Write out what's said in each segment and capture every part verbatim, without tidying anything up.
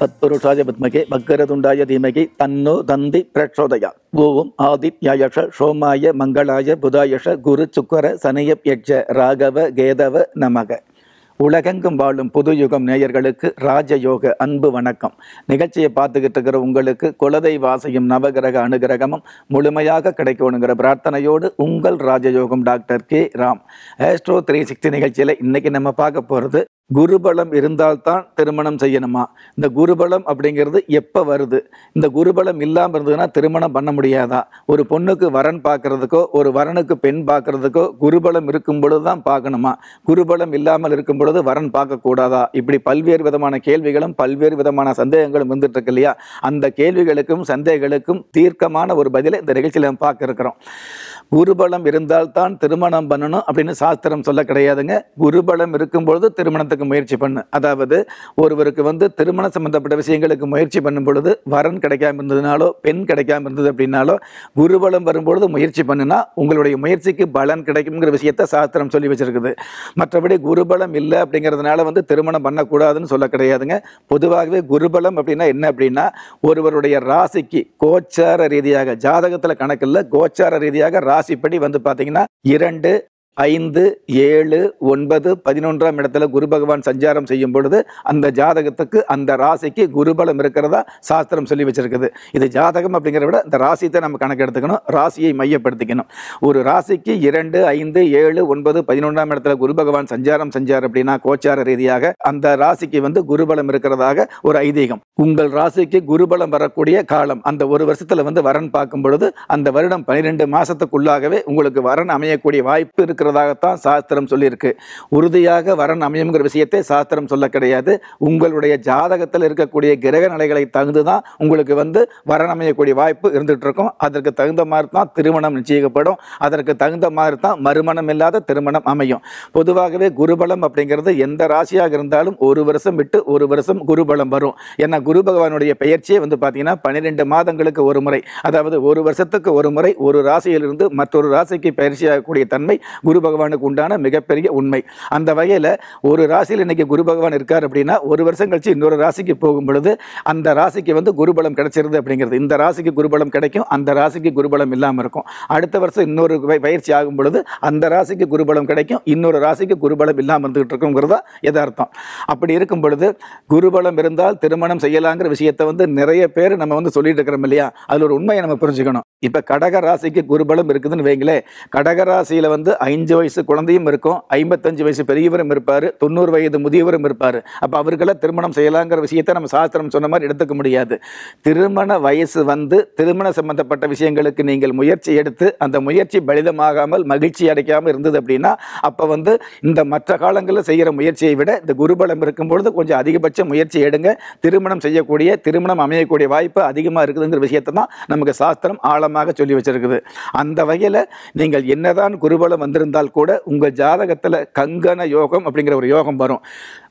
തത്പുരുഷായ വിദ്മഹേ വക്രതുണ്ടായ ധീമഹി തന്നോ ദന്തി പ്രചോദയാത്. ഓം ആദിത്യായഷ സോമായ മംഗളായ ബുധായഷ ഗുരു ശുക്ര സനയപ്യക്ഷ ராகவ கேதவ நமக. உலகெங்கும் வாழும் புதுயுகம் நேயர்களுக்கு ராஜயோக அன்பு வணக்கம். நிகழ்ச்சியை பார்த்துக்கிட்டு இருக்கிற உங்களுக்கு குலதை வாசியும் நவகிரக அனுகிரகமும் முழுமையாக கிடைக்கணுங்கிற பிரார்த்தனையோடு உங்கள் ராஜயோகம் doctor K Ram. Astro three sixty நிகழ்ச்சியில் இன்றைக்கி நம்ம பார்க்க போகிறது, குருபலம் இருந்தால்தான் திருமணம் செய்யணுமா? இந்த குருபலம் அப்படிங்கிறது எப்போ வருது? இந்த குருபலம் இல்லாமல் இருந்ததுன்னா திருமணம் பண்ண முடியாதா? ஒரு பொண்ணுக்கு வரன் பார்க்குறதுக்கோ ஒரு வரனுக்கு பெண் பார்க்குறதுக்கோ குருபலம் இருக்கும் பொழுது தான் பார்க்கணுமா? குருபலம் இல்லாமல் இருக்கும் பொழுது வரன் பார்க்கக்கூடாதா? இப்படி பல்வேறு விதமான கேள்விகளும் பல்வேறு விதமான சந்தேகங்களும் வந்துட்டு இருக்கு இல்லையா? அந்த கேள்விகளுக்கும் சந்தேகங்களுக்கும் தீர்க்கமான ஒரு பதிலை இந்த நிகழ்ச்சியில் நம்ம பார்க்க இருக்கிறோம். குருபலம் இருந்தால்தான் திருமணம் பண்ணணும் அப்படின்னு சாஸ்திரம் சொல்ல கிடையாதுங்க. குருபலம் இருக்கும்பொழுது திருமணத்துக்கு முயற்சி பண்ணு. அதாவது ஒருவருக்கு வந்து திருமணம் சம்பந்தப்பட்ட விஷயங்களுக்கு முயற்சி பண்ணும் பொழுது வரன் கிடைக்காம இருந்ததுனாலோ பெண் கிடைக்காம இருந்தது அப்படின்னாலோ குருபலம் வரும்பொழுது முயற்சி பண்ணுனா உங்களுடைய முயற்சிக்கு பலன் கிடைக்கும்ங்கிற விஷயத்த சாஸ்திரம் சொல்லி வச்சிருக்குது. மற்றபடி குருபலம் இல்லை அப்படிங்கிறதுனால வந்து திருமணம் பண்ணக்கூடாதுன்னு சொல்ல கிடையாதுங்க. பொதுவாகவே குருபலம் அப்படின்னா என்ன அப்படின்னா, ஒருவருடைய ராசிக்கு கோச்சார ரீதியாக ஜாதகத்தில் கணக்கில் கோச்சார ரீதியாக ராசிப்படி வந்து பார்த்தீங்கன்னா இரண்டு ஐந்து ஏழு ஒன்பது பதினொன்றாம் இடத்துல குரு பகவான் சஞ்சாரம் செய்யும் பொழுது அந்த ஜாதகத்துக்கு அந்த ராசிக்கு குருபலம் இருக்கிறதா சாஸ்திரம் சொல்லி வச்சிருக்குது. இது ஜாதகம் அப்படிங்கிறத விட இந்த ராசியை நம்ம கணக்கெடுத்துக்கணும், ராசியை மையப்படுத்திக்கணும். ஒரு ராசிக்கு இரண்டு ஐந்து ஏழு ஒன்பது பதினொன்றாம் இடத்துல குரு பகவான் சஞ்சாரம் செஞ்சார் அப்படின்னா கோச்சார ரீதியாக அந்த ராசிக்கு வந்து குருபலம் இருக்கிறதாக ஒரு ஐதீகம். உங்கள் ராசிக்கு குருபலம் வரக்கூடிய காலம் அந்த ஒரு வருஷத்துல வந்து வரன் பார்க்கும் பொழுது அந்த வருடம் பனிரெண்டு மாசத்துக்குள்ளாகவே உங்களுக்கு வரன் அமையக்கூடிய வாய்ப்பு இருக்கிறது. சாஸ்திரம் சொல்லியிருக்கு. உறுதியாக வரன் அமையும்ங்கிற விஷயத்தை சாஸ்திரம் சொல்ல கிடையாது. உங்களுடைய ஜாதகத்தில் இருக்கக்கூடிய கிரக நிலைகளை தகுந்துதான் உங்களுக்கு வந்து வரன் அமையக்கூடிய வாய்ப்பு இருந்துட்டு இருக்கும். அதற்கு தகுந்த மாதிரி தான் திருமணம் நிச்சயிக்கப்படும். அதற்கு தகுந்த மாதிரி தான் மறுமணம் இல்லாத திருமணம் அமையும். பொதுவாகவே குருபலம் அப்படிங்கிறது எந்த ராசியாக இருந்தாலும் ஒரு வருஷம் விட்டு ஒரு வருஷம் குருபலம் வரும். ஏன்னா குரு பகவானுடைய பெயர்ச்சியே வந்து பார்த்தீங்கன்னா பன்னிரெண்டு மாதங்களுக்கு ஒரு முறை, அதாவது ஒரு வருஷத்துக்கு ஒரு முறை ஒரு ராசியிலிருந்து மற்றொரு ராசிக்கு பயிற்சியாகக்கூடிய தன்மை குரு பகவானுக்கு உண்டான மிகப்பெரிய உண்மை. அந்த வகையில் ஒரு ராசியில் இன்னைக்கு குரு பகவான் இருக்கார் அப்படின்னா ஒரு வருஷம் கழிச்சு இன்னொரு ராசிக்கு போகும் பொழுது அந்த ராசிக்கு வந்து குருபலம் கிடைச்சிருது அப்படிங்கிறது. இந்த ராசிக்கு குருபலம் கிடைக்கும், அந்த ராசிக்கு குருபலம் இல்லாமல் இருக்கும். அடுத்த வருஷம் இன்னொரு பயிற்சி ஆகும் பொழுது அந்த ராசிக்கு குருபலம் கிடைக்கும், இன்னொரு ராசிக்கு குருபலம் இல்லாமல் இருந்துகிட்டு இருக்குங்கிறது தான் எதார்த்தம். அப்படி இருக்கும் பொழுது குருபலம் இருந்தால் திருமணம் செய்யலாங்கிற விஷயத்தை வந்து நிறைய பேர் நம்ம வந்து சொல்லிட்டு இருக்கிறோம் இல்லையா? அதில் ஒரு உண்மையை நம்ம புரிஞ்சுக்கணும். இப்போ கடக ராசிக்கு குருபலம் இருக்குதுன்னு வைங்களே, கடக ராசியில் வந்து ஐந்து வயசு குழந்தையும் இருக்கும், ஐம்பத்தஞ்சு வயசு பெரியவரும் இருப்பார், தொண்ணூறு வயது முதியவரும் இருப்பார். அப்போ அவர்களெல்லாம் திருமணம் செய்யலாங்கிற விஷயத்தை நம்ம சாஸ்திரம் சொன்ன மாதிரி எடுத்துக்க முடியாது. திருமண வயசு வந்து திருமண சம்பந்தப்பட்ட விஷயங்களுக்கு நீங்கள் முயற்சி எடுத்து அந்த முயற்சி பலிதமாகாமல் மகிழ்ச்சி அடைக்காமல் இருந்தது அப்படின்னா அப்போ வந்து இந்த மற்ற காலங்களில் செய்கிற முயற்சியை விட இந்த குருபலம் இருக்கும்பொழுது கொஞ்சம் அதிகபட்ச முயற்சி எடுங்க. திருமணம் செய்யக்கூடிய திருமணம் அமையக்கூடிய வாய்ப்பு அதிகமாக இருக்குதுங்கிற விஷயத்தை தான் நமக்கு சாஸ்திரம் ஆழமாக சொல்லி வச்சிருக்குது. அந்த வகையில் நீங்கள் என்னதான் குருபலம் வந்திருந்தால் கூட உங்கள் ஜாதகத்தில் கங்கண யோகம் அப்படிங்கிற ஒரு யோகம் வரும்.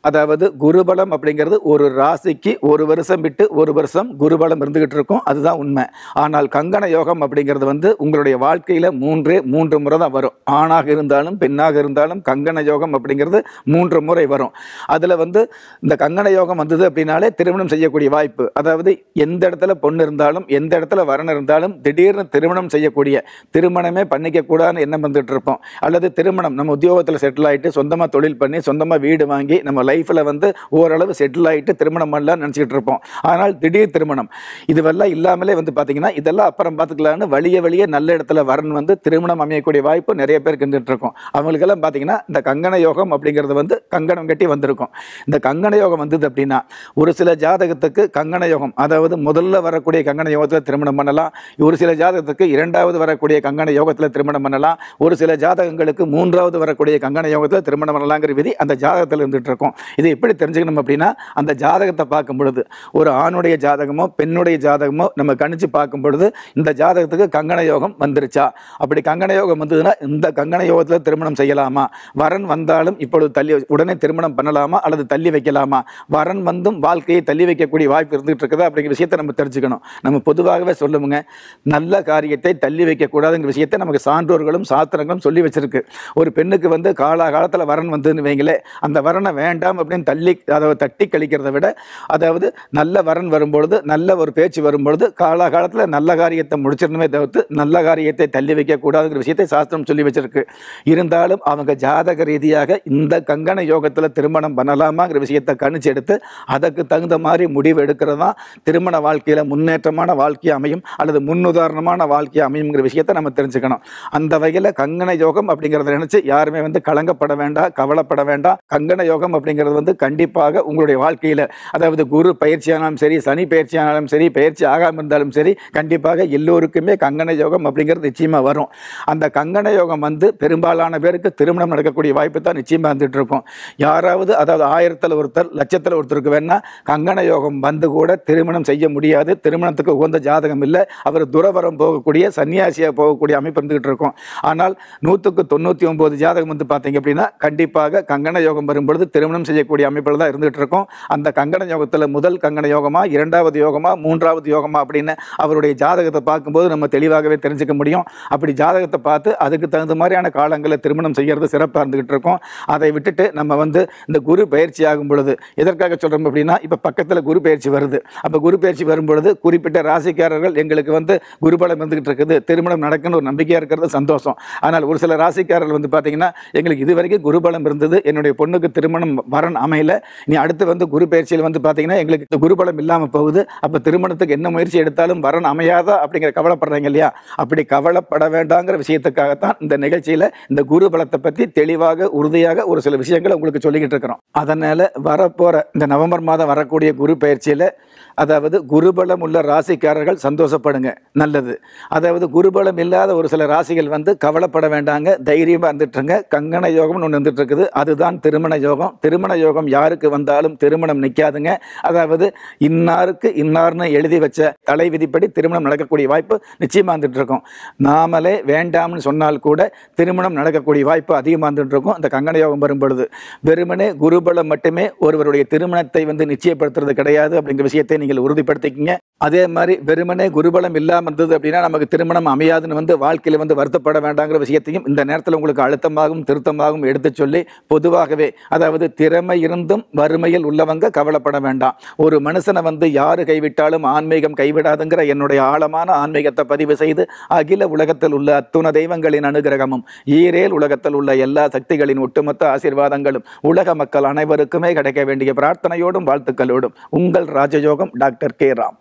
அதாவது குருபலம் அப்படிங்கிறது ஒரு ராசிக்கு ஒரு வருஷம் விட்டு ஒரு வருஷம் குருபலம் இருந்துகிட்டு இருக்கும், அதுதான் உண்மை. ஆனால் கங்கண யோகம் அப்படிங்கிறது வந்து உங்களுடைய வாழ்க்கையில் மூன்றே மூன்று முறை தான் வரும். ஆணாக இருந்தாலும் பெண்ணாக இருந்தாலும் கங்கண யோகம் அப்படிங்கிறது மூன்று முறை வரும். அதில் வந்து இந்த கங்கண யோகம் வந்தது அப்படின்னாலே திருமணம் செய்யக்கூடிய வாய்ப்பு, அதாவது எந்த இடத்துல பொண்ணு இருந்தாலும் எந்த இடத்துல வரன் இருந்தாலும் திடீர்னு திருமணம் செய்யக்கூடிய, திருமணமே பண்ணிக்கக்கூடாதுன்னு எண்ணம் வந்துட்டு இருப்போம். அல்லது திருமணம் நம்ம உத்தியோகத்தில் செட்டில் ஆகிட்டு சொந்தமாக தொழில் பண்ணி சொந்தமாக வீடு வாங்கி நம்ம லைஃப்பில் வந்து ஓரளவு செட்டில் ஆகிட்டு திருமணம் பண்ணலான்னு நினச்சிக்கிட்டு இருப்போம். ஆனால் திடீர் திருமணம் இதுவெல்லாம் இல்லாமலே வந்து பார்த்திங்கன்னா இதெல்லாம் அப்புறம் பார்த்துக்கலான்னு வழிய வழியே நல்ல இடத்துல வரன் வந்து திருமணம் அமையக்கூடிய வாய்ப்பு நிறைய பேர் கண்டுகிட்டு இருக்கோம். அவங்களுக்கெல்லாம் பார்த்திங்கன்னா இந்த கங்கண யோகம் அப்படிங்கிறது வந்து கங்கணம் கட்டி வந்திருக்கும். இந்த கங்கண யோகம் வந்தது அப்படின்னா ஒரு சில ஜாதகத்துக்கு கங்கண யோகம், அதாவது முதல்ல வரக்கூடிய கங்கண யோகத்தில் திருமணம் பண்ணலாம். ஒரு சில ஜாதகத்துக்கு இரண்டாவது வரக்கூடிய கங்கண யோகத்தில் திருமணம் பண்ணலாம். ஒரு சில ஜாதகங்களுக்கு மூன்றாவது வரக்கூடிய கங்கண யோகத்தில் திருமணம் பண்ணலாங்கிற விதி அந்த ஜாதகத்தில் இருந்துகிட்டு இருக்கும். இதை எப்படி தெரிஞ்சுக்கணும் அப்படின்னா அந்த ஜாதகத்தை பார்க்கும் பொழுது ஒரு ஆணுடைய ஜாதகமோ பெண்ணுடைய ஜாதகமோ நம்ம கணிச்சு பார்க்கும் பொழுது இந்த ஜாதகத்துக்கு கங்கண யோகம் வந்துருச்சா, அப்படி கங்கண யோகம் வந்ததுன்னா இந்த கங்கண யோகத்தில் திருமணம் செய்யலாமா, வரன் வந்தாலும் இப்பொழுது தள்ளி உடனே திருமணம் பண்ணலாமா அல்லது தள்ளி வைக்கலாமா, வரன் வந்தும் வாழ்க்கையை தள்ளி வைக்கக்கூடிய வாய்ப்பு இருந்துகிட்டு இருக்குதா அப்படிங்கிற விஷயத்தை நம்ம தெரிஞ்சுக்கணும். நம்ம பொதுவாகவே சொல்லுவோங்க, நல்ல காரியத்தை தள்ளி வைக்கக்கூடாதுங்கிற விஷயத்தை நமக்கு சான்றோர்களும் சாத்திரங்களும் சொல்லி வச்சிருக்கு. ஒரு பெண்ணுக்கு வந்து காலா காலத்தில் வரன் வந்ததுன்னு வைங்களே, அந்த வரனை வேண்டாம் வேண்டாம் அப்படின்னு தள்ளி அதை தட்டி கழிக்கிறத விட, அதாவது நல்ல வரன் வரும்பொழுது நல்ல ஒரு பேச்சு வரும்பொழுது காலகாலத்தில் நல்ல காரியத்தை முடிச்சிடணுமே தவிர்த்து நல்ல காரியத்தை தள்ளி வைக்கக்கூடாதுங்கிற விஷயத்தை சாஸ்திரம் சொல்லி வச்சிருக்கு. இருந்தாலும் அவங்க ஜாதக ரீதியாக இந்த கங்கண யோகத்தில் திருமணம் பண்ணலாமாங்கிற விஷயத்தை கணிச்சு எடுத்து அதற்கு தகுந்த மாதிரி முடிவு எடுக்கிறது தான் திருமண வாழ்க்கையில் முன்னேற்றமான வாழ்க்கை அமையும் அல்லது முன்னுதாரணமான வாழ்க்கை அமையுங்கிற விஷயத்தை நம்ம தெரிஞ்சுக்கணும். அந்த வகையில் கங்கண யோகம் அப்படிங்கிறத நினச்சி யாருமே வந்து கலங்கப்பட வேண்டாம், கவலைப்பட வேண்டாம். கங்கண யோகம் அப்படிங்கிறது வந்து கண்டிப்பாக உங்களுடைய வாழ்க்கையில், அதாவது குரு பயிற்சியானாலும் சரி, சனி பயிற்சியானாலும் சரி, பயிற்சி ஆகாமல் இருந்தாலும் சரி, கண்டிப்பாக எல்லோருக்குமே கங்கண யோகம் அப்படிங்கிறது நிச்சயமாக வரும். அந்த கங்கண யோகம் வந்து பெரும்பாலான பேருக்கு திருமணம் நடக்கக்கூடிய வாய்ப்பு தான் நிச்சயமாக வந்துட்டு இருக்கும். யாராவது, அதாவது ஆயிரத்தில் ஒருத்தர் லட்சத்தில் ஒருத்தருக்கு வேணால் கங்கண யோகம் வந்து கூட திருமணம் செய்ய முடியாது, திருமணத்துக்கு உகந்த ஜாதகம் இல்லை, அவர் துறவரம் போகக்கூடிய சன்னியாசியாக போகக்கூடிய அமைப்பு இருந்துகிட்டு இருக்கும். ஆனால் நூற்றுக்கு தொண்ணூற்றி ஒம்பது ஜாதகம் வந்து பார்த்தீங்க அப்படின்னா கண்டிப்பாக கங்கண யோகம் வரும்பொழுது திருமணம் செய்யக்கூடிய அமைப்பில் தான் இருந்துகிட்டு இருக்கும். அந்த கங்கண யோகத்தில் முதல் கங்கண யோகமா, இரண்டாவது யோகமா, மூன்றாவது யோகமா அப்படின்னு அவருடைய ஜாதகத்தை பார்க்கும்போது நம்ம தெளிவாகவே தெரிஞ்சுக்க முடியும். அப்படி ஜாதகத்தை பார்த்து அதுக்கு தகுந்த மாதிரியான காலங்களில் திருமணம் செய்கிறது சிறப்பாக இருந்துகிட்டு இருக்கும். அதை விட்டுட்டு நம்ம வந்து இந்த குரு பயிற்சி ஆகும் பொழுது, எதற்காக சொல்கிறோம் அப்படின்னா, இப்போ பக்கத்தில் குரு பயிற்சி வருது. அப்போ குரு பயிற்சி வரும்பொழுது குறிப்பிட்ட ராசிக்காரர்கள் எங்களுக்கு வந்து குருபலம் இருந்துகிட்டு இருக்குது, திருமணம் நடக்குன்னு ஒரு நம்பிக்கையாக இருக்கிறது சந்தோஷம். ஆனால் ஒரு சில ராசிக்காரர்கள் வந்து பார்த்தீங்கன்னா எங்களுக்கு இது வரைக்கும் குருபலம் இருந்தது, என்னுடைய பொண்ணுக்கு திருமணம் வரன் அமையல, நீ அடுத்து வந்து குரு பயிற்சியில் வந்து பார்த்தீங்கன்னா எங்களுக்கு குருபலம் இல்லாமல் போகுது, அப்போ திருமணத்துக்கு என்ன முயற்சி எடுத்தாலும் வரன் அமையாதா அப்படிங்கிற கவலைப்படுறாங்க இல்லையா? அப்படி கவலைப்பட வேண்டாங்கிற விஷயத்துக்காகத்தான் இந்த நிகழ்ச்சியில் இந்த குரு பலத்தை பற்றி தெளிவாக உறுதியாக ஒரு சில விஷயங்களை உங்களுக்கு சொல்லிக்கிட்டு இருக்கிறோம். அதனால் வரப்போகிற இந்த நவம்பர் மாதம் வரக்கூடிய குரு பயிற்சியில், அதாவது குருபலம் உள்ள ராசிக்காரர்கள் சந்தோஷப்படுங்க, நல்லது. அதாவது குருபலம் இல்லாத ஒரு சில ராசிகள் வந்து கவலைப்பட வேண்டாங்க, தைரியமாக இருந்துட்டுருங்க. கங்கண யோகம்னு ஒன்று இருந்துட்டு இருக்குது, அதுதான் திருமண யோகம். திருமண யோகம் யாருக்கு வந்தாலும் திருமணம் நிற்காதுங்க. அதாவது இன்னாருக்கு இன்னார்னு எழுதி வச்ச தலை விதிப்படி திருமணம் நடக்கக்கூடிய வாய்ப்பு நிச்சயமாக இருந்துட்டு இருக்கும். நாமளே வேண்டாம்னு சொன்னால் கூட திருமணம் நடக்கக்கூடிய வாய்ப்பு அதிகமாக இருந்துட்டு இருக்கும் அந்த கங்கண யோகம் வரும்பொழுது. வெறுமனே குருபலம் மட்டுமே ஒருவருடைய திருமணத்தை வந்து நிச்சயப்படுத்துறது கிடையாது அப்படிங்கிற விஷயத்தை நீங்கள் உறுதிப்படுத்திக்கிங்க. அதே மாதிரி வெறுமனே குருபலம் இல்லாமல் இருந்தது அப்படின்னா நமக்கு திருமணம் அமையாதுன்னு வந்து வாழ்க்கையில் வந்து வருத்தப்பட வேண்டாங்கிற விஷயத்தையும் இந்த நேரத்தில் உங்களுக்கு அழுத்தமாகவும் திருத்தமாகவும் எடுத்து சொல்லி, பொதுவாகவே அதாவது திறமை இருந்தும் வறுமையில் உள்ளவங்க கவலைப்பட வேண்டாம். ஒரு மனுஷனை வந்து யாரு கைவிட்டாலும் ஆன்மீகம் கைவிடாதுங்கிற என்னுடைய ஆழமான ஆன்மீகத்தை பதிவு செய்து, அகில உலகத்தில் உள்ள அத்துண தெய்வங்களின் அனுகிரகமும் ஈரேல் உலகத்தில் உள்ள எல்லா சக்திகளின் ஒட்டுமொத்த ஆசீர்வாதங்களும் உலக மக்கள் அனைவருக்குமே கிடைக்க வேண்டிய பிரார்த்தனையோடும் வாழ்த்துக்களோடும் உங்கள் ராஜயோகம் டாக்டர் கே ராம்.